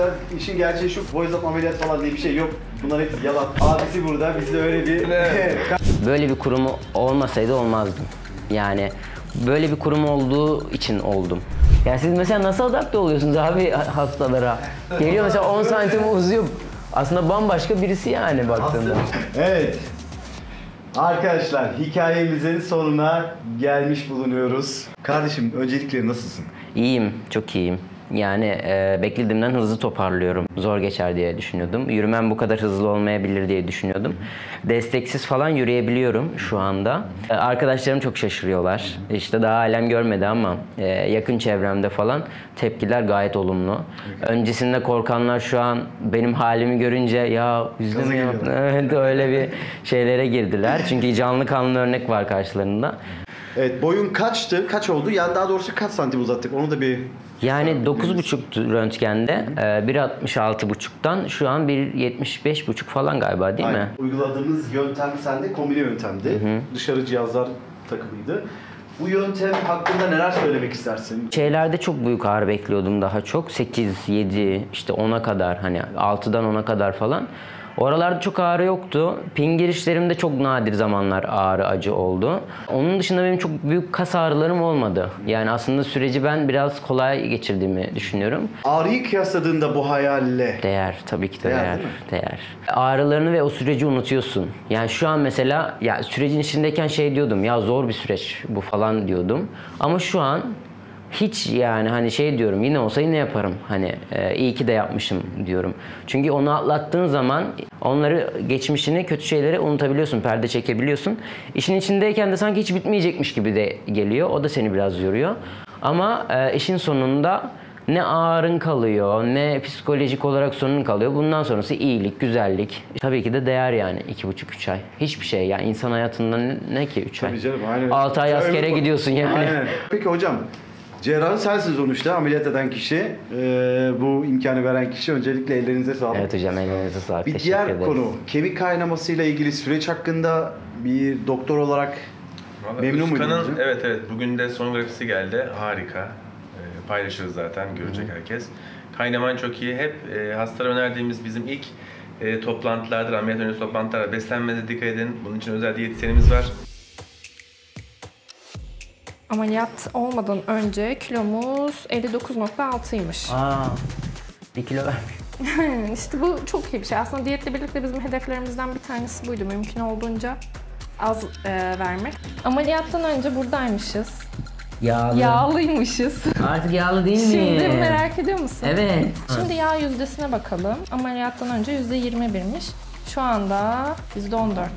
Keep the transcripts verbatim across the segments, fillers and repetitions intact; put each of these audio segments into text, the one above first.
arkadaşlar işin gerçeği şu, boy uzatma ameliyat falan diye bir şey yok. Bunlar hepsi yalan. Abisi burada, biz de öyle bir... Böyle bir kurumu olmasaydı olmazdım. Yani böyle bir kurum olduğu için oldum. Yani siz mesela nasıl adapte oluyorsunuz abi hastalara? Geliyor mesela on santim uzuyor. Aslında bambaşka birisi yani baktığında. Evet. Arkadaşlar hikayemizin sonuna gelmiş bulunuyoruz. Kardeşim öncelikle nasılsın? İyiyim, çok iyiyim. Yani e, beklediğimden hızlı toparlıyorum. Zor geçer diye düşünüyordum. Yürümem bu kadar hızlı olmayabilir diye düşünüyordum. Desteksiz falan yürüyebiliyorum şu anda. E, arkadaşlarım çok şaşırıyorlar. İşte daha alem görmedi ama e, yakın çevremde falan tepkiler gayet olumlu. Öncesinde korkanlar şu an benim halimi görünce ya üzülmüyor. Evet, öyle bir şeylere girdiler. Çünkü canlı kanlı örnek var karşılarında. Evet, boyun kaçtı, kaç oldu? Yani daha doğrusu kaç santim uzattık? Onu da bir... Yani dokuz buçuk röntgende, bir altmış altı buçuktan şu an bir yetmiş beş buçuk falan galiba, değil Aynen. mi? Uyguladığımız yöntem sende kombine yöntemdi. Hı-hı. Dışarı cihazlar takımıydı. Bu yöntem hakkında neler söylemek istersin? Şeylerde çok büyük ağrı bekliyordum daha çok. sekiz, yedi, işte ona kadar, hani altıdan ona kadar falan. Oralarda çok ağrı yoktu. Pin girişlerimde çok nadir zamanlar ağrı acı oldu. Onun dışında benim çok büyük kas ağrılarım olmadı. Yani aslında süreci ben biraz kolay geçirdiğimi düşünüyorum. Ağrıyı kıyasladığında bu hayalle... Değer, tabii ki de değer. Değer, değer. Ağrılarını ve o süreci unutuyorsun. Yani şu an mesela ya sürecin içindeyken şey diyordum. Ya zor bir süreç bu falan diyordum. Ama şu an... Hiç yani hani şey diyorum, yine olsa yine yaparım. Hani e, iyi ki de yapmışım diyorum. Çünkü onu atlattığın zaman onları, geçmişini, kötü şeyleri unutabiliyorsun, perde çekebiliyorsun. İşin içindeyken de sanki hiç bitmeyecekmiş gibi de geliyor. O da seni biraz yoruyor. Ama e, işin sonunda ne ağrın kalıyor, ne psikolojik olarak sorunun kalıyor. Bundan sonrası iyilik, güzellik. Tabii ki de değer yani iki buçuk üç ay. Hiçbir şey yani insan hayatında ne, ne ki üç ay? Tabii canım, aynen. altı ay askere gidiyorsun yani. Aynen. Peki hocam. Cerrahın sensiz sonuçta, ameliyat eden kişi, e, bu imkanı veren kişi. Öncelikle ellerinize sağlık. Evet hocam, ellerinize sağlık. Bir diğer ederiz. Konu, kemik kaynamasıyla ilgili süreç hakkında bir doktor olarak Vallahi memnun muydunuz? Evet evet, bugün de sonografisi geldi, harika. E, paylaşırız zaten, görecek Hı-hı. herkes. Kaynaman çok iyi. Hep e, hastalara önerdiğimiz bizim ilk e, toplantılardır, ameliyat öncesi toplantılarda beslenmenize dikkat edin. Bunun için özel diyetisyenimiz var. Ameliyat olmadan önce kilomuz elli dokuz nokta altıymış. Aa, bir kilo vermiyor. İşte bu çok iyi bir şey. Aslında diyetle birlikte bizim hedeflerimizden bir tanesi buydu. Mümkün olduğunca az e, vermek. Ameliyattan önce buradaymışız. Yağlı. Yağlıymışız. Artık yağlı değil mi? Şimdi merak ediyor musun? Evet. Şimdi yağ yüzdesine bakalım. Ameliyattan önce yüzde yirmi birmiş. Şu anda yüzde on dört.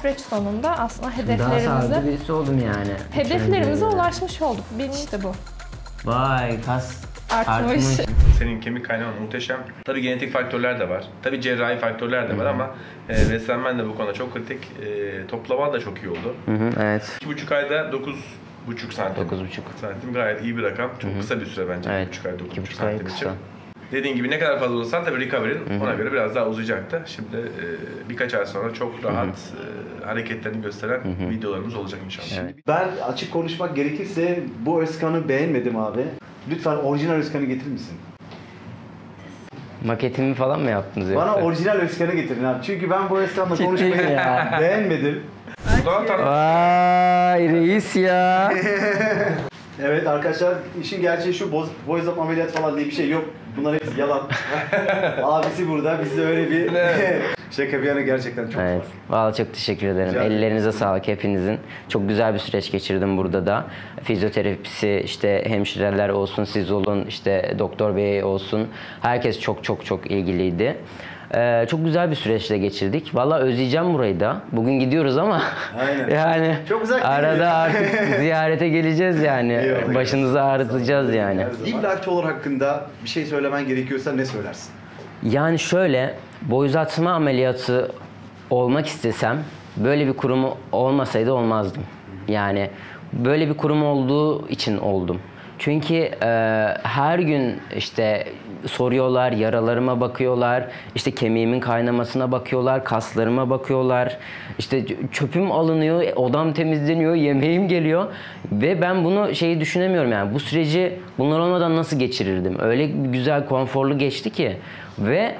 Süreç sonunda aslında hedeflerimize... Daha sağlıklı birisi oldum yani. Hedeflerimize ulaşmış olduk. Benim işte bu. Vay, kas artmış. Senin kemik kaynaman muhteşem. Tabii genetik faktörler de var. Tabii cerrahi faktörler de var Hı -hı. ama e, beslenmen de bu konuda çok kritik. E, toplaman da çok iyi oldu. Hı -hı, evet. iki buçuk ayda dokuz buçuk santim. dokuz buçuk santim gayet iyi bir rakam. Çok Hı -hı. kısa bir süre bence. Evet. iki buçuk ay, dokuz buçuk santim için. Dediğin gibi ne kadar fazla olsan tabii recovery'in ona göre biraz daha uzayacaktı. Şimdi e, birkaç ay sonra çok rahat e, hareketlerini gösteren Hı-hı. videolarımız olacak inşallah. Evet. Ben açık konuşmak gerekirse bu Özkan'ı beğenmedim abi. Lütfen orijinal Özkan'ı getirir misin? Maketimi falan mı yaptınız? Bana yoksa? Orijinal Özkan'ı getirin abi. Çünkü ben bu Özkan'la konuşmayı ya. beğenmedim. Vay reis ya. Evet arkadaşlar, işin gerçeği şu, boy uzatma ameliyat falan diye bir şey yok. Bunlar hepsi yalan. Abisi burada, biz de öyle bir şaka bir yana, gerçekten çok evet. Vallahi çok teşekkür ederim. Rica Ellerinize ederim. Sağlık hepinizin. Çok güzel bir süreç geçirdim burada da. Fizyoterapisi, işte hemşireler olsun, siz olun, işte doktor bey olsun. Herkes çok çok çok ilgiliydi. Ee, çok güzel bir süreçte geçirdik. Vallahi özleyeceğim burayı da. Bugün gidiyoruz ama Aynen. yani çok uzak arada artık ziyarete geleceğiz yani. Başınızı ağrıtacağız yani. Deep life olur hakkında bir şey söylemen gerekiyorsa ne söylersin? Yani şöyle, boy uzatma ameliyatı olmak istesem böyle bir kurumu olmasaydı olmazdım. Yani böyle bir kurum olduğu için oldum. Çünkü e, her gün işte soruyorlar, yaralarıma bakıyorlar, işte kemiğimin kaynamasına bakıyorlar, kaslarıma bakıyorlar, işte çöpüm alınıyor, odam temizleniyor, yemeğim geliyor ve ben bunu şeyi düşünemiyorum yani bu süreci bunlar olmadan nasıl geçirirdim? Öyle güzel, konforlu geçti ki ve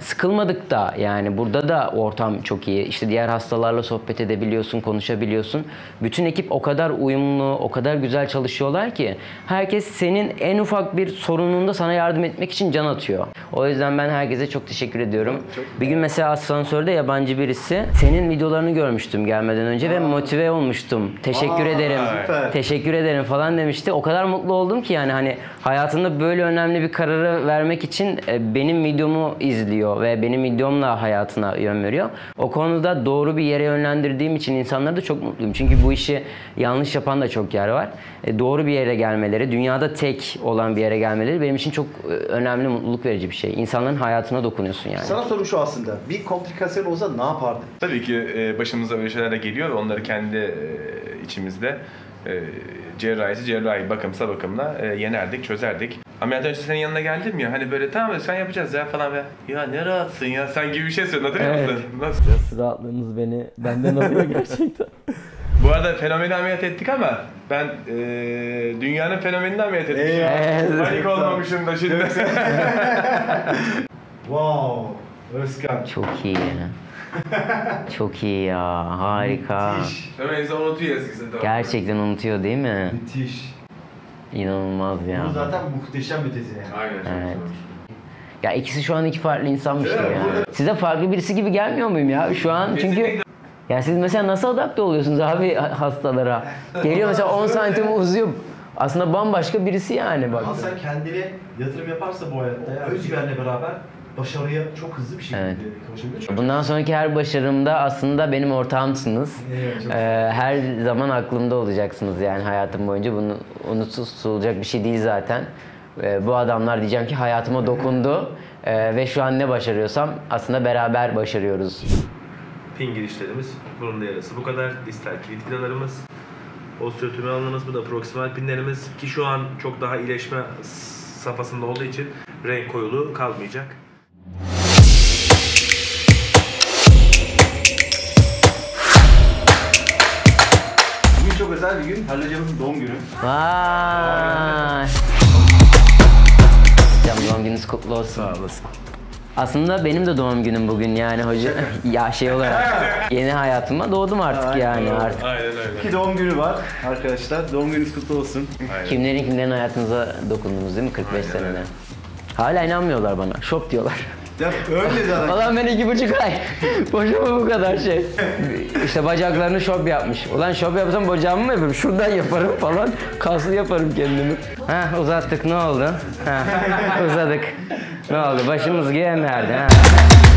sıkılmadık da yani burada da ortam çok iyi. İşte diğer hastalarla sohbet edebiliyorsun, konuşabiliyorsun. Bütün ekip o kadar uyumlu, o kadar güzel çalışıyorlar ki herkes senin en ufak bir sorununda sana yardım etmek için can atıyor. O yüzden ben herkese çok teşekkür ediyorum. Çok bir gün mesela asansörde yabancı birisi senin videolarını görmüştüm gelmeden önce Aa. ve motive olmuştum. Teşekkür Aa, ederim. Süper. Teşekkür ederim falan demişti. O kadar mutlu oldum ki yani hani hayatında böyle önemli bir kararı vermek için benim videomu izledim diyor ve benim videomla hayatına yön veriyor. O konuda doğru bir yere yönlendirdiğim için insanları da çok mutluyum. Çünkü bu işi yanlış yapan da çok yer var. E, doğru bir yere gelmeleri, dünyada tek olan bir yere gelmeleri benim için çok önemli, mutluluk verici bir şey. İnsanların hayatına dokunuyorsun yani. Sana sorum şu aslında. Bir komplikasyon olsa ne yapardın? Tabii ki başımıza böyle şeyler de geliyor ve onları kendi içimizde cerrahisi cerrahi, bakımsa bakımla yenerdik, çözerdik. Ameliyat öncesi senin yanına geldim ya hani böyle tamam sen yapacağız ya falan ve ya ne rahatsın ya sen gibi bir şey söyledin hatırlıyor evet. musun? Nasıl? Biraz rahatlığınız beni benden alıyor gerçekten. Bu arada fenomeni ameliyat ettik ama ben e, dünyanın fenomenini ameliyat ettim. Evet. Panik olmamışım da şimdi. Wow Özkan. Çok iyi. Çok iyi ya harika. Müthiş. Hemen insan unutuyor eskisi. Gerçekten unutuyor değil mi? Müthiş. İnanılmaz ya. Bu zaten muhteşem bir tezi yani. Aynen. Evet. Ya ikisi şu an iki farklı insanmış gibi yani. Size farklı birisi gibi gelmiyor muyum ya şu an? Çünkü yani siz mesela nasıl adapte oluyorsunuz abi hastalara? Geliyor mesela on santim uzuyor. Aslında bambaşka birisi yani bak. Ama sen kendine yatırım yaparsa bu hayatta özgüvenle beraber başarıya çok hızlı bir şekilde kavuşabiliyoruz. Evet. Bundan sonraki her başarımda aslında benim ortağımsınız. Evet, ee, her zaman aklımda olacaksınız yani hayatım boyunca. Bunu unutulacak bir şey değil zaten. Ee, bu adamlar diyeceğim ki hayatıma dokundu ee, ve şu an ne başarıyorsam aslında beraber başarıyoruz. Pin girişlerimiz, burun yarası bu kadar. Distal kilit vidalarımız, osteotümöralımız, bu da proksimal pinlerimiz ki şu an çok daha iyileşme safhasında olduğu için renk koyuluğu kalmayacak. Bugün çok özel bir gün. Halil hocamızın doğum günü. Vaaay! Hocam doğum gününüz kutlu olsun. Sağ olasın. Aslında benim de doğum günüm bugün yani hoca. ya şey olarak yeni hayatıma doğdum artık aynen, yani doğru. artık. Aynen öyle. İki doğum günü var arkadaşlar. Doğum gününüz kutlu olsun. Aynen. Kimlerin kimlerin hayatınıza dokundunuz değil mi kırk beş senede? Öyle. Hala inanmıyorlar bana. Şop diyorlar. Ya öyle zaten. Ulan ben iki buçuk ay. Boşuma bu kadar şey. İşte bacaklarını şop yapmış. Ulan şop yapsam bacağımı mı yapayım? Şuradan yaparım falan. Kaslı yaparım kendimi. Heh uzattık ne oldu? Heh uzadık. Ne oldu? Başımız giyen nerede?